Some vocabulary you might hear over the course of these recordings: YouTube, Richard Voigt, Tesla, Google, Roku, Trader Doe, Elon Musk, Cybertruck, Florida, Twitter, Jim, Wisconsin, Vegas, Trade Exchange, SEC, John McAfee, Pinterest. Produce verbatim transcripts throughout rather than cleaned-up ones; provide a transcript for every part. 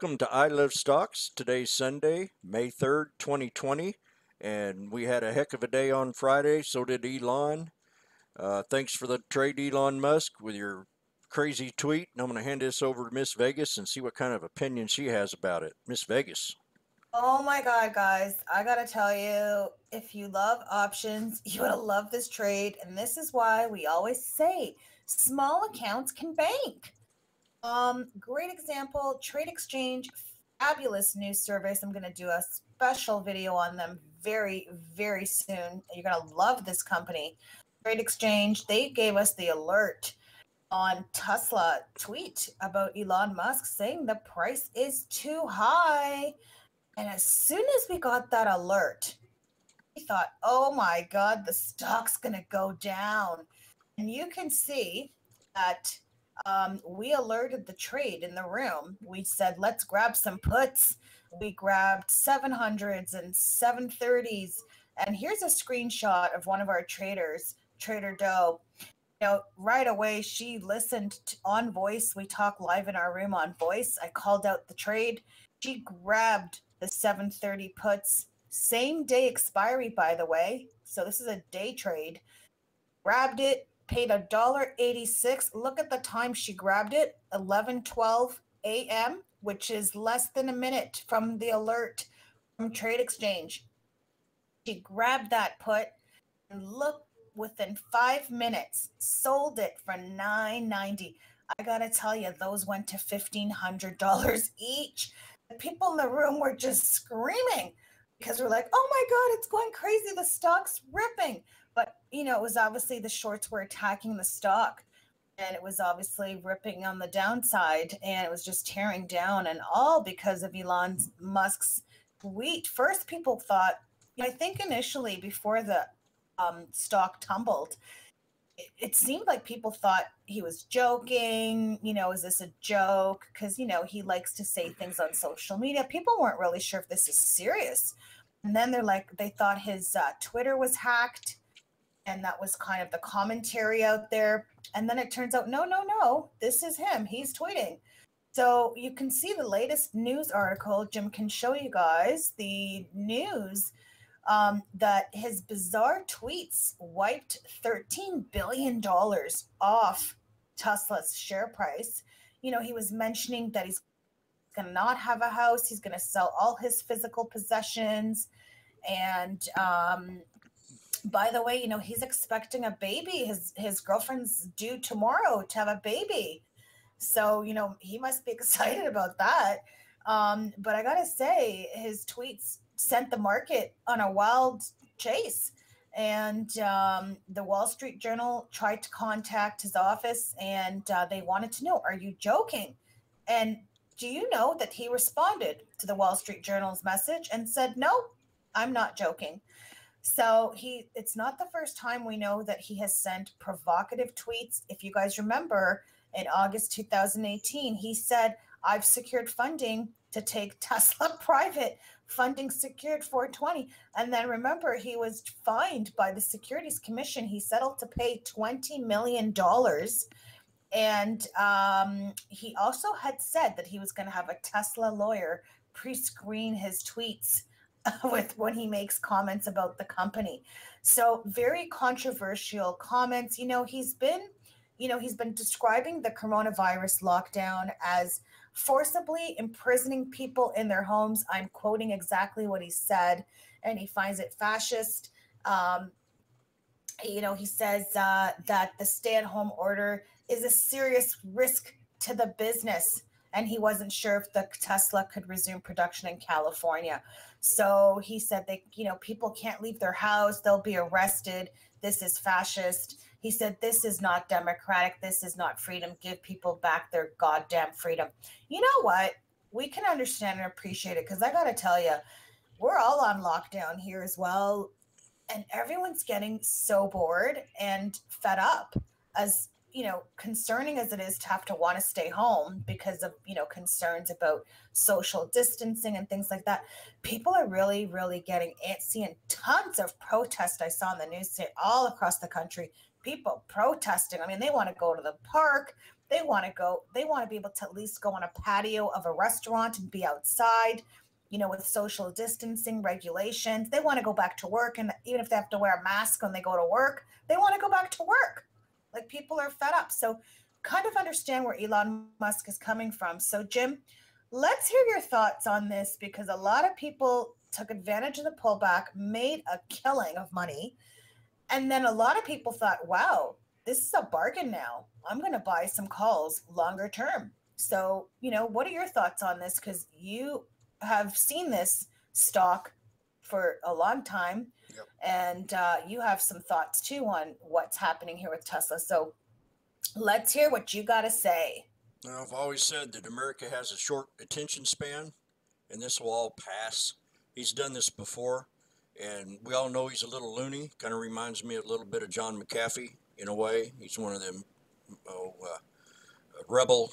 Welcome to I Love Stocks. Today's Sunday, May third, twenty twenty, and we had a heck of a day on Friday, so did Elon. Uh, thanks for the trade, Elon Musk, with your crazy tweet, and I'm going to hand this over to Miss Vegas and see what kind of opinion she has about it. Miss Vegas. Oh my God, guys, I got to tell you, if you love options, you're going to love this trade, and this is why we always say small accounts can bank. Um, great example, Trade Exchange, fabulous new service. I'm going to do a special video on them very, very soon. You're going to love this company. Trade Exchange, they gave us the alert on Tesla tweet about Elon Musk saying the price is too high. And as soon as we got that alert, we thought, oh my God, the stock's going to go down. And you can see that Um, we alerted the trade in the room. We said, let's grab some puts. We grabbed seven hundreds and seven thirties. And here's a screenshot of one of our traders, Trader Doe. You know, right away, she listened to, on voice. We talk live in our room on voice. I called out the trade. She grabbed the seven thirty puts. Same day expiry, by the way. So this is a day trade. Grabbed it. Paid a dollar eighty-six. Look at the time she grabbed it, eleven twelve a m, which is less than a minute from the alert from Trade Exchange. She grabbed that put and look, within five minutes, sold it for nine ninety. I gotta tell you, those went to fifteen hundred dollars each. The people in the room were just screaming because we're like, oh my God, it's going crazy. The stock's ripping. But, you know, it was obviously the shorts were attacking the stock, and it was obviously ripping on the downside, and it was just tearing down, and all because of Elon Musk's tweet. First, people thought, I think initially before the um, stock tumbled, it, it seemed like people thought he was joking. You know, is this a joke? Because, you know, he likes to say things on social media. People weren't really sure if this is serious. And then they're like, they thought his uh, Twitter was hacked. And that was kind of the commentary out there. And then it turns out, no, no, no, this is him. He's tweeting. So you can see the latest news article. Jim can show you guys the news um, that his bizarre tweets wiped thirteen billion dollars off Tesla's share price. You know, he was mentioning that he's going to not have a house. He's going to sell all his physical possessions. And, um, by the way, you know, he's expecting a baby. His his girlfriend's due tomorrow to have a baby. So, you know, he must be excited about that. Um, but I got to say, his tweets sent the market on a wild chase. And um, the Wall Street Journal tried to contact his office, and uh, they wanted to know, are you joking? And do you know that he responded to the Wall Street Journal's message and said, no, I'm not joking. So he, it's not the first time we know that he has sent provocative tweets. If you guys remember, in August two thousand eighteen, he said, I've secured funding to take Tesla private, funding secured four twenty. And then remember, he was fined by the Securities Commission. He settled to pay twenty million dollars. And um, he also had said that he was going to have a Tesla lawyer pre-screen his tweets with when he makes comments about the company. So very controversial comments. You know, he's been, you know, he's been describing the coronavirus lockdown as forcibly imprisoning people in their homes. I'm quoting exactly what he said, and he finds it fascist. Um, you know, he says uh, that the stay-at-home order is a serious risk to the business. And he wasn't sure if the Tesla could resume production in California. So he said, they, you know, people can't leave their house. They'll be arrested. This is fascist. He said, this is not democratic. This is not freedom. Give people back their goddamn freedom. You know what? We can understand and appreciate it, because I got to tell you, we're all on lockdown here as well. And everyone's getting so bored and fed up, as you know, concerning as it is to have to want to stay home because of, you know, concerns about social distancing and things like that. People are really, really getting antsy, and tons of protest I saw in the news today all across the country. People protesting. I mean, they want to go to the park. They want to go, they want to be able to at least go on a patio of a restaurant and be outside, you know, with social distancing regulations. They want to go back to work. And even if they have to wear a mask when they go to work, they want to go back to work. Like, people are fed up. So kind of understand where Elon Musk is coming from. So Jim, let's hear your thoughts on this, because a lot of people took advantage of the pullback, made a killing of money. And then a lot of people thought, wow, this is a bargain now. I'm going to buy some calls longer term. So, you know, what are your thoughts on this? Because you have seen this stock for a long time. Yep. And uh, you have some thoughts too on what's happening here with Tesla. So let's hear what you got to say. Now, I've always said that America has a short attention span, and this will all pass. He's done this before, and we all know he's a little loony. Kind of reminds me a little bit of John McAfee in a way. He's one of them oh, uh, rebel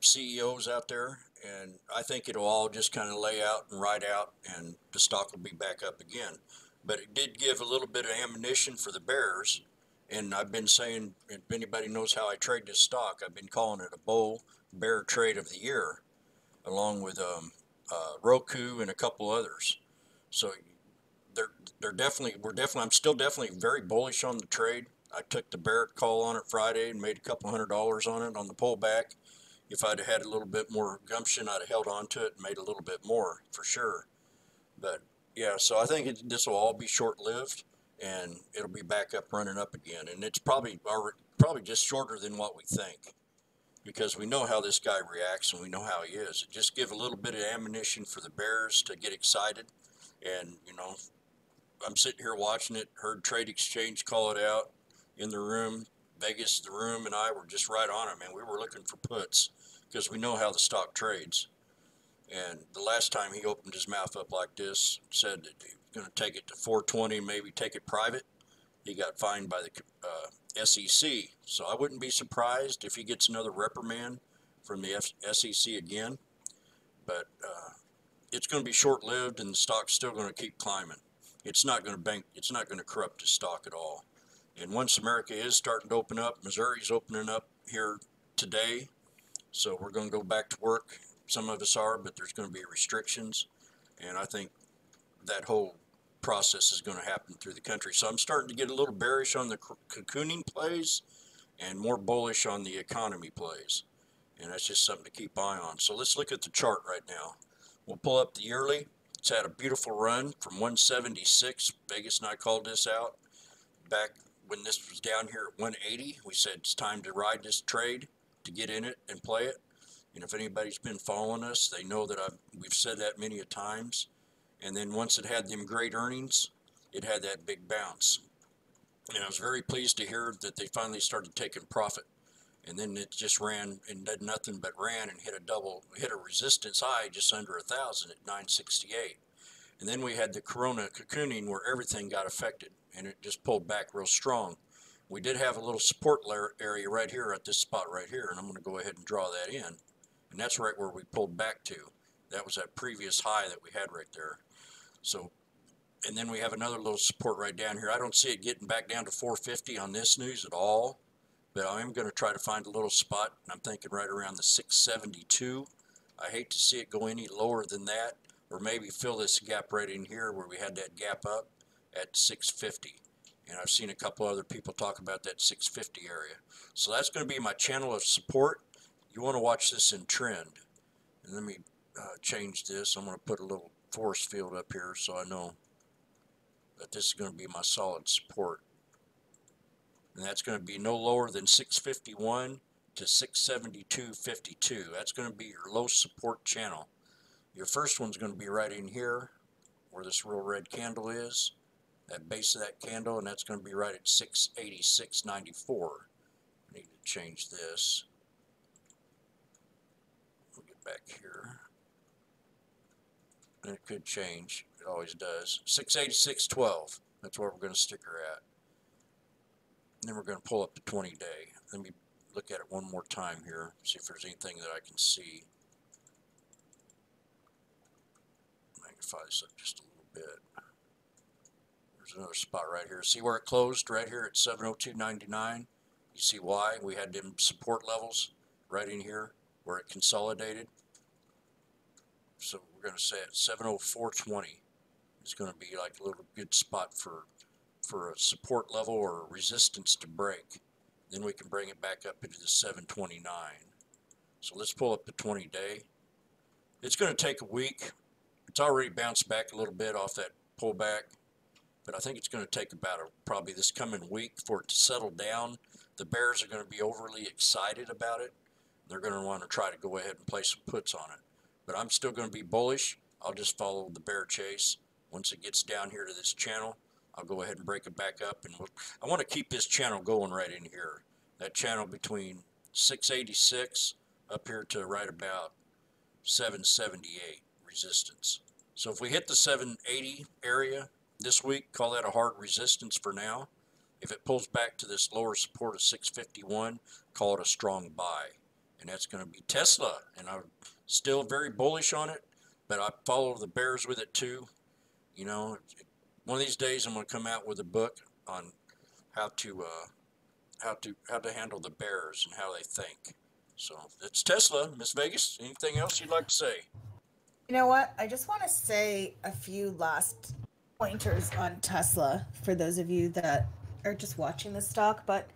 C E Os out there, and I think it'll all just kind of lay out and ride out, and the stock will be back up again. But it did give a little bit of ammunition for the bears, and I've been saying, if anybody knows how I trade this stock, I've been calling it a bull bear trade of the year, along with um, uh, Roku and a couple others. So they're they're definitely we're definitely I'm still definitely very bullish on the trade. I took the bear call on it Friday and made a couple hundred dollars on it on the pullback. If I'd had a little bit more gumption, I'd have held on to it and made a little bit more for sure. But yeah, so I think it, this will all be short-lived, and it'll be back up running up again. And it's probably probably just shorter than what we think, because we know how this guy reacts and we know how he is. It just give a little bit of ammunition for the bears to get excited. And, you know, I'm sitting here watching it, heard Trade Exchange call it out in the room. Vegas, the room, and I were just right on it, man. We were looking for puts because we know how the stock trades. And the last time he opened his mouth up like this, said that he was going to take it to four twenty, maybe take it private, he got fined by the uh, S E C. So I wouldn't be surprised if he gets another reprimand from the F SEC again. But, uh, it's going to be short-lived, and the stock's still going to keep climbing. It's not going to bank. It's not going to corrupt the stock at all. And once America is starting to open up, Missouri's opening up here today, so we're going to go back to work. Some of us are, but there's going to be restrictions, and I think that whole process is going to happen through the country. So I'm starting to get a little bearish on the cocooning plays and more bullish on the economy plays, and that's just something to keep eye on. So let's look at the chart right now. We'll pull up the yearly. It's had a beautiful run from one seventy-six. Vegas and I called this out back when this was down here at one eighty. We said it's time to ride this trade, to get in it and play it. And if anybody's been following us, they know that I've, we've said that many a times. And then once it had them great earnings, it had that big bounce. And I was very pleased to hear that they finally started taking profit. And then it just ran and did nothing but ran and hit a double, hit a resistance high just under a thousand at nine sixty-eight. And then we had the corona cocooning where everything got affected, and it just pulled back real strong. We did have a little support layer area right here at this spot right here, and I'm going to go ahead and draw that in. And that's right where we pulled back to. That was that previous high that we had right there. So, and then we have another little support right down here. I don't see it getting back down to four fifty on this news at all. But I am going to try to find a little spot, and I'm thinking right around the six seventy-two. I hate to see it go any lower than that, or maybe fill this gap right in here where we had that gap up at six fifty. And I've seen a couple other people talk about that six fifty area. So that's going to be my channel of support. You want to watch this in trend. And let me uh, change this. I'm going to put a little force field up here so I know that this is going to be my solid support. And that's going to be no lower than six fifty-one to six seventy-two fifty-two. That's going to be your low support channel. Your first one's going to be right in here where this real red candle is, that base of that candle, and that's going to be right at six eighty-six ninety-four. I need to change this. We'll get back here. And it could change. It always does. six eighty-six twelve. That's where we're going to stick her at. Then we're going to pull up the twenty day. Let me look at it one more time here, see if there's anything that I can see. Magnify this up just a little bit. There's another spot right here. See where it closed right here at seven oh two ninety-nine? You see why? We had them support levels. right in here where it consolidated. So we're going to say at seven oh four twenty is going to be like a little good spot for for a support level or a resistance to break. Then we can bring it back up into the seven twenty-nine. So let's pull up the twenty day. It's going to take a week. It's already bounced back a little bit off that pullback, but I think it's going to take about a, probably this coming week for it to settle down. The bears are going to be overly excited about it. They're going to want to try to go ahead and play some puts on it. But I'm still going to be bullish. I'll just follow the bear chase. Once it gets down here to this channel, I'll go ahead and break it back up. And we'll, I want to keep this channel going right in here. That channel between six eighty-six up here to right about seven seventy-eight resistance. So if we hit the seven eighty area this week, call that a hard resistance for now. If it pulls back to this lower support of six fifty-one, call it a strong buy. And that's going to be Tesla. And I'm still very bullish on it, but I follow the bears with it too. You know, one of these days I'm going to come out with a book on how to uh, how to how to handle the bears and how they think. So that's Tesla. Miss Vegas, anything else you'd like to say? You know what? I just want to say a few last pointers on Tesla for those of you that are just watching the stock. But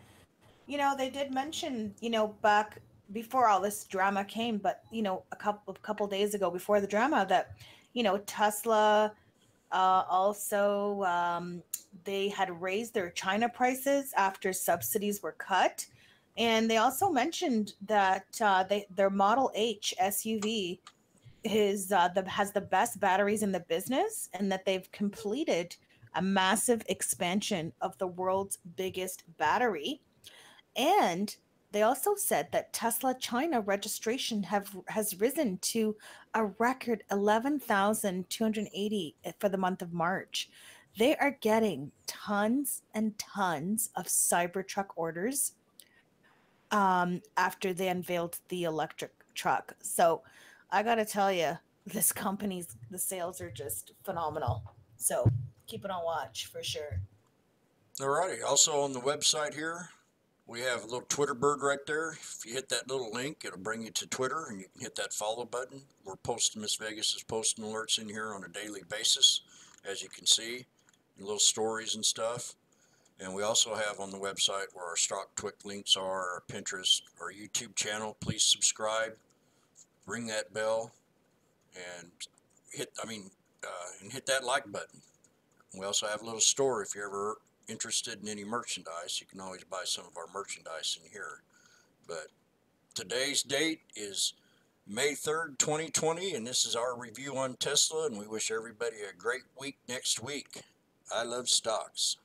you know, they did mention, you know, back before all this drama came, but you know, a couple a couple days ago before the drama, that you know Tesla. Uh, also, um, they had raised their China prices after subsidies were cut. And they also mentioned that uh, they, their Model H S U V is, uh, the, has the best batteries in the business, and that they've completed a massive expansion of the world's biggest battery. And they also said that Tesla China registration have has risen to a record eleven thousand two hundred eighty for the month of March. They are getting tons and tons of Cybertruck orders um, after they unveiled the electric truck. So I got to tell you, this company's, the sales are just phenomenal. So keep it on watch for sure. All righty. Also on the website here, we have a little Twitter bird right there. If you hit that little link, it'll bring you to Twitter, and you can hit that follow button. We're posting, Miss Vegas is posting alerts in here on a daily basis, as you can see, little stories and stuff. And we also have on the website where our stock Twitter links are, our Pinterest, our YouTube channel. Please subscribe, ring that bell, and hit, I mean, uh, and hit that like button. We also have a little store if you're ever interested in any merchandise. You can always buy some of our merchandise in here. But today's date is May third twenty twenty, and this is our review on Tesla, and we wish everybody a great week next week. I love stocks.